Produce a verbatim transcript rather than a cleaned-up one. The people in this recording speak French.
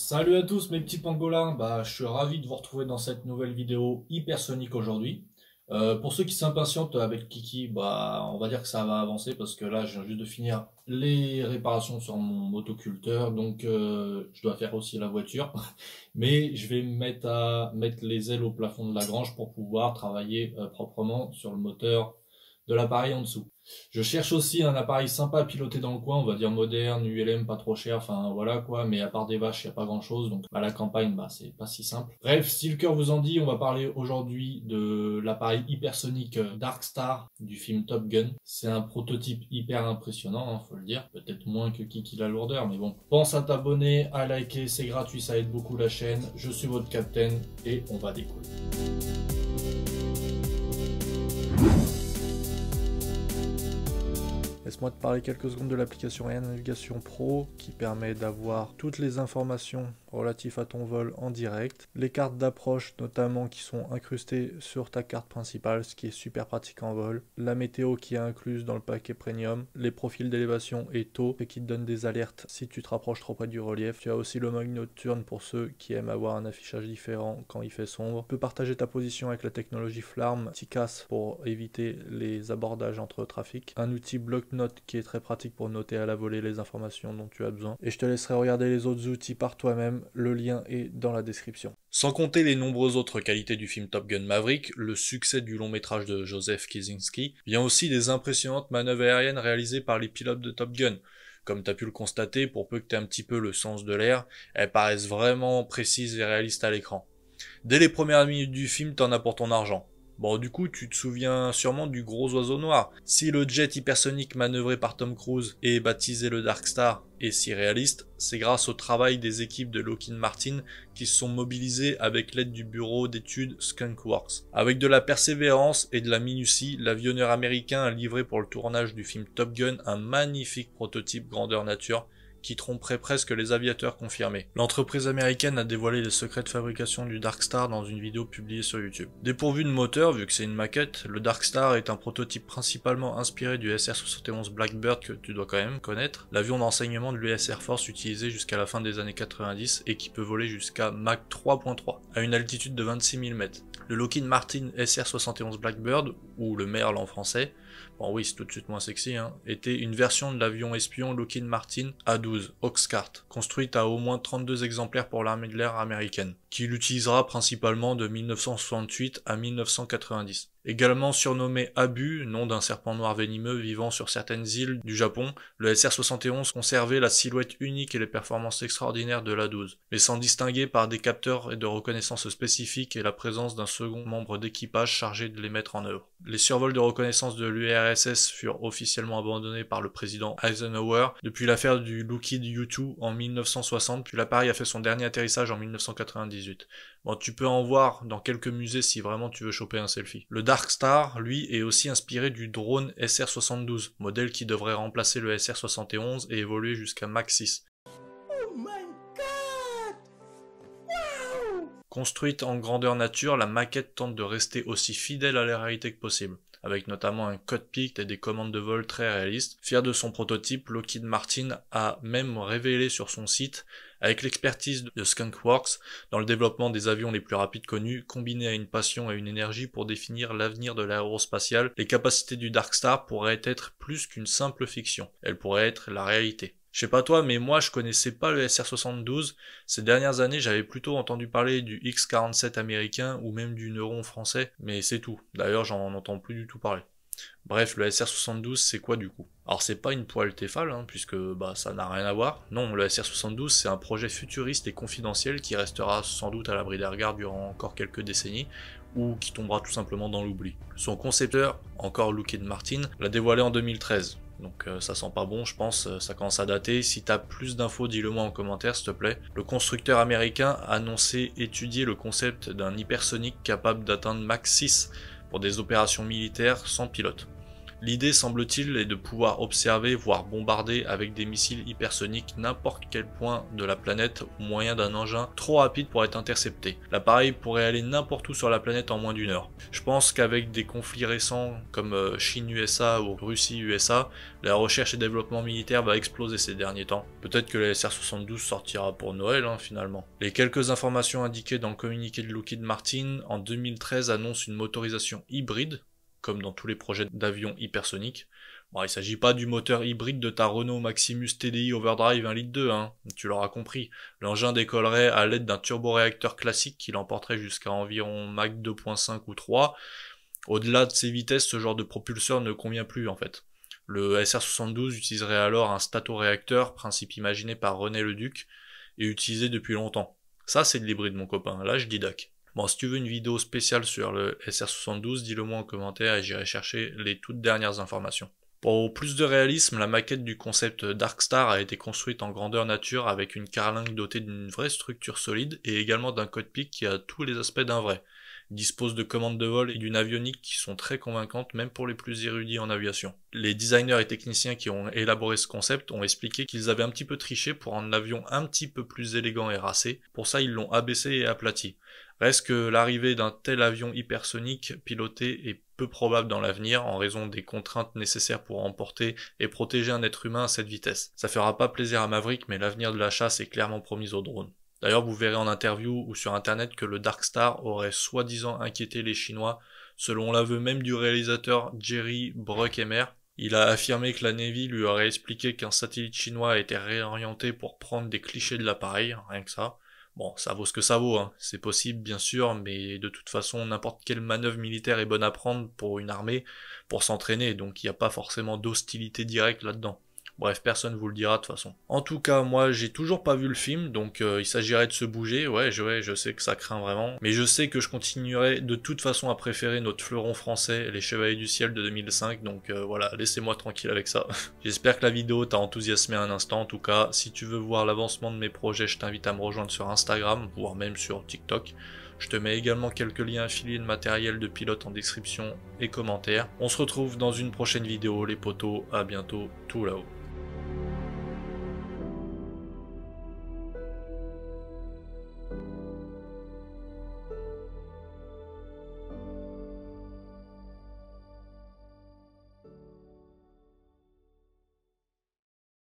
Salut à tous mes petits pangolins, bah, je suis ravi de vous retrouver dans cette nouvelle vidéo hypersonique aujourd'hui. Euh, pour ceux qui s'impatientent avec Kiki, bah, on va dire que ça va avancer parce que là je viens juste de finir les réparations sur mon motoculteur, donc euh, je dois faire aussi la voiture. Mais je vais mettre, à, mettre les ailes au plafond de la grange pour pouvoir travailler euh, proprement sur le moteur de l'appareil en dessous. Je cherche aussi un appareil sympa à piloter dans le coin, on va dire moderne, U L M, pas trop cher, enfin voilà quoi, mais à part des vaches, il n'y a pas grand chose, donc à la campagne, bah c'est pas si simple. Bref, si le cœur vous en dit, on va parler aujourd'hui de l'appareil hypersonique Darkstar du film Top Gun. C'est un prototype hyper impressionnant, hein, faut le dire, peut-être moins que Kiki la lourdeur, mais bon. Pense à t'abonner, à liker, c'est gratuit, ça aide beaucoup la chaîne. Je suis votre captain et on va décoller. Laisse-moi te parler quelques secondes de l'application Air Navigation Pro qui permet d'avoir toutes les informations relatives à ton vol en direct, les cartes d'approche notamment qui sont incrustées sur ta carte principale, ce qui est super pratique en vol, la météo qui est incluse dans le paquet premium, les profils d'élévation et taux et qui te donne des alertes si tu te rapproches trop près du relief. Tu as aussi le mode nocturne pour ceux qui aiment avoir un affichage différent quand il fait sombre. Tu peux partager ta position avec la technologie Flarm, T-Cast pour éviter les abordages entre trafic, un outil bloc-notes qui est très pratique pour noter à la volée les informations dont tu as besoin. Et je te laisserai regarder les autres outils par toi-même, le lien est dans la description. Sans compter les nombreuses autres qualités du film Top Gun Maverick, le succès du long métrage de Joseph Kosinski vient aussi des impressionnantes manœuvres aériennes réalisées par les pilotes de Top Gun. Comme tu as pu le constater, pour peu que tu aies un petit peu le sens de l'air, elles paraissent vraiment précises et réalistes à l'écran. Dès les premières minutes du film, t'en as pour ton argent. Bon, du coup, tu te souviens sûrement du gros oiseau noir. Si le jet hypersonique manœuvré par Tom Cruise et baptisé le Darkstar est si réaliste, c'est grâce au travail des équipes de Lockheed Martin qui se sont mobilisées avec l'aide du bureau d'études Skunk Works. Avec de la persévérance et de la minutie, l'avionneur américain a livré pour le tournage du film Top Gun un magnifique prototype grandeur nature qui tromperait presque les aviateurs confirmés. L'entreprise américaine a dévoilé les secrets de fabrication du Darkstar dans une vidéo publiée sur YouTube. Dépourvu de moteur, vu que c'est une maquette, le Darkstar est un prototype principalement inspiré du S R soixante et onze Blackbird que tu dois quand même connaître, l'avion d'enseignement de l'U S Air Force utilisé jusqu'à la fin des années quatre-vingt-dix et qui peut voler jusqu'à Mach trois point trois, à une altitude de vingt-six mille mètres. Le Lockheed Martin S R soixante et onze Blackbird, ou le Merle en français, bon oui c'est tout de suite moins sexy, hein, était une version de l'avion espion Lockheed Martin A douze, Oxcart, construite à au moins trente-deux exemplaires pour l'armée de l'air américaine, qui l'utilisera principalement de mille neuf cent soixante-huit à mille neuf cent quatre-vingt-dix. Également surnommé Abu, nom d'un serpent noir venimeux vivant sur certaines îles du Japon, le S R soixante et onze conservait la silhouette unique et les performances extraordinaires de l'A douze, mais s'en distinguait par des capteurs et de reconnaissance spécifiques et la présence d'un second membre d'équipage chargé de les mettre en œuvre. Les survols de reconnaissance de l'U R S S furent officiellement abandonnés par le président Eisenhower depuis l'affaire du Lockheed U deux en mille neuf cent soixante, puis l'appareil a fait son dernier atterrissage en mille neuf cent quatre-vingt-dix-huit. Bon, tu peux en voir dans quelques musées si vraiment tu veux choper un selfie. Le Darkstar, lui, est aussi inspiré du drone S R soixante-douze, modèle qui devrait remplacer le S R soixante et onze et évoluer jusqu'à Mach six. Oh my God! Wow! Construite en grandeur nature, la maquette tente de rester aussi fidèle à la réalité que possible, avec notamment un cockpit et des commandes de vol très réalistes. Fier de son prototype, Lockheed Martin a même révélé sur son site, avec l'expertise de Skunk Works dans le développement des avions les plus rapides connus, combinée à une passion et une énergie pour définir l'avenir de l'aérospatiale, les capacités du Darkstar pourraient être plus qu'une simple fiction, elles pourraient être la réalité. Je sais pas toi, mais moi je connaissais pas le S R soixante-douze, ces dernières années j'avais plutôt entendu parler du X quarante-sept américain ou même du Neuron français, mais c'est tout, d'ailleurs j'en entends plus du tout parler. Bref, le S R soixante-douze c'est quoi du coup? Alors c'est pas une poêle Tefal, hein, puisque bah, ça n'a rien à voir. Non, le S R soixante-douze c'est un projet futuriste et confidentiel qui restera sans doute à l'abri des regards durant encore quelques décennies, ou qui tombera tout simplement dans l'oubli. Son concepteur, encore Lockheed Martin, l'a dévoilé en deux mille treize. Donc euh, ça sent pas bon je pense, euh, ça commence à dater, si t'as plus d'infos dis-le moi en commentaire s'il te plaît. Le constructeur américain a annoncé étudier le concept d'un hypersonique capable d'atteindre Mach six pour des opérations militaires sans pilote. L'idée, semble-t-il, est de pouvoir observer, voire bombarder avec des missiles hypersoniques n'importe quel point de la planète au moyen d'un engin trop rapide pour être intercepté. L'appareil pourrait aller n'importe où sur la planète en moins d'une heure. Je pense qu'avec des conflits récents comme Chine-U S A ou Russie-U S A, la recherche et développement militaire va exploser ces derniers temps. Peut-être que la S R soixante-douze sortira pour Noël, hein, finalement. Les quelques informations indiquées dans le communiqué de Lockheed Martin en deux mille treize annoncent une motorisation hybride, comme dans tous les projets d'avions hypersoniques. Bon, il ne s'agit pas du moteur hybride de ta Renault Maximus T D I Overdrive un virgule deux litres, hein, tu l'auras compris. L'engin décollerait à l'aide d'un turboréacteur classique qui l'emporterait jusqu'à environ Mach deux virgule cinq ou trois. Au-delà de ces vitesses, ce genre de propulseur ne convient plus en fait. Le S R soixante-douze utiliserait alors un statoréacteur, principe imaginé par René Le Duc, et utilisé depuis longtemps. Ça c'est de l'hybride mon copain, là je didac. Bon, si tu veux une vidéo spéciale sur le S R soixante-douze, dis-le moi en commentaire et j'irai chercher les toutes dernières informations. Pour plus de réalisme, la maquette du concept Darkstar a été construite en grandeur nature avec une carlingue dotée d'une vraie structure solide et également d'un cockpit qui a tous les aspects d'un vrai. Il dispose de commandes de vol et d'une avionique qui sont très convaincantes même pour les plus érudits en aviation. Les designers et techniciens qui ont élaboré ce concept ont expliqué qu'ils avaient un petit peu triché pour rendre l'avion un petit peu plus élégant et racé. Pour ça, ils l'ont abaissé et aplati. Reste que l'arrivée d'un tel avion hypersonique piloté est peu probable dans l'avenir en raison des contraintes nécessaires pour emporter et protéger un être humain à cette vitesse. Ça fera pas plaisir à Maverick, mais l'avenir de la chasse est clairement promis aux drones. D'ailleurs, vous verrez en interview ou sur internet que le Darkstar aurait soi-disant inquiété les Chinois, selon l'aveu même du réalisateur Jerry Bruckheimer. Il a affirmé que la Navy lui aurait expliqué qu'un satellite chinois a été réorienté pour prendre des clichés de l'appareil, rien que ça. Bon, ça vaut ce que ça vaut, hein. C'est possible bien sûr, mais de toute façon, n'importe quelle manœuvre militaire est bonne à prendre pour une armée, pour s'entraîner, donc il n'y a pas forcément d'hostilité directe là-dedans. Bref, personne vous le dira de toute façon. En tout cas, moi, j'ai toujours pas vu le film, donc euh, il s'agirait de se bouger, ouais je, ouais, je sais que ça craint vraiment, mais je sais que je continuerai de toute façon à préférer notre fleuron français, Les Chevaliers du Ciel de deux mille cinq, donc euh, voilà, laissez-moi tranquille avec ça. J'espère que la vidéo t'a enthousiasmé un instant, en tout cas, si tu veux voir l'avancement de mes projets, je t'invite à me rejoindre sur Instagram, voire même sur TikTok. Je te mets également quelques liens affiliés de matériel de pilote en description et commentaires. On se retrouve dans une prochaine vidéo, les potos, à bientôt, tout là-haut.